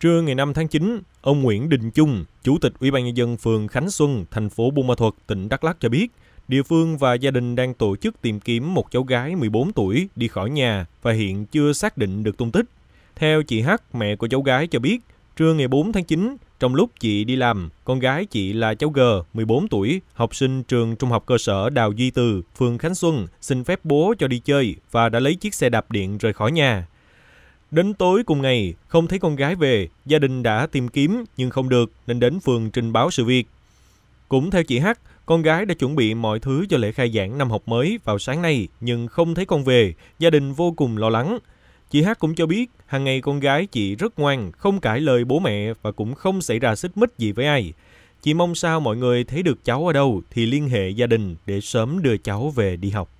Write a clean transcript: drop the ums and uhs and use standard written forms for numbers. Trưa ngày 5 tháng 9, ông Nguyễn Đình Chung, Chủ tịch Ủy ban Nhân dân phường Khánh Xuân, thành phố Buôn Ma Thuột, tỉnh Đắk Lắk cho biết, địa phương và gia đình đang tổ chức tìm kiếm một cháu gái 14 tuổi đi khỏi nhà và hiện chưa xác định được tung tích. Theo chị H, mẹ của cháu gái cho biết, trưa ngày 4 tháng 9, trong lúc chị đi làm, con gái chị là cháu G, 14 tuổi, học sinh trường trung học cơ sở Đào Duy Từ, phường Khánh Xuân, xin phép bố cho đi chơi và đã lấy chiếc xe đạp điện rời khỏi nhà. Đến tối cùng ngày, không thấy con gái về, gia đình đã tìm kiếm nhưng không được nên đến phường trình báo sự việc. Cũng theo chị H, con gái đã chuẩn bị mọi thứ cho lễ khai giảng năm học mới vào sáng nay nhưng không thấy con về, gia đình vô cùng lo lắng. Chị H cũng cho biết, hàng ngày con gái chị rất ngoan, không cãi lời bố mẹ và cũng không xảy ra xích mích gì với ai. Chị mong sao mọi người thấy được cháu ở đâu thì liên hệ gia đình để sớm đưa cháu về đi học.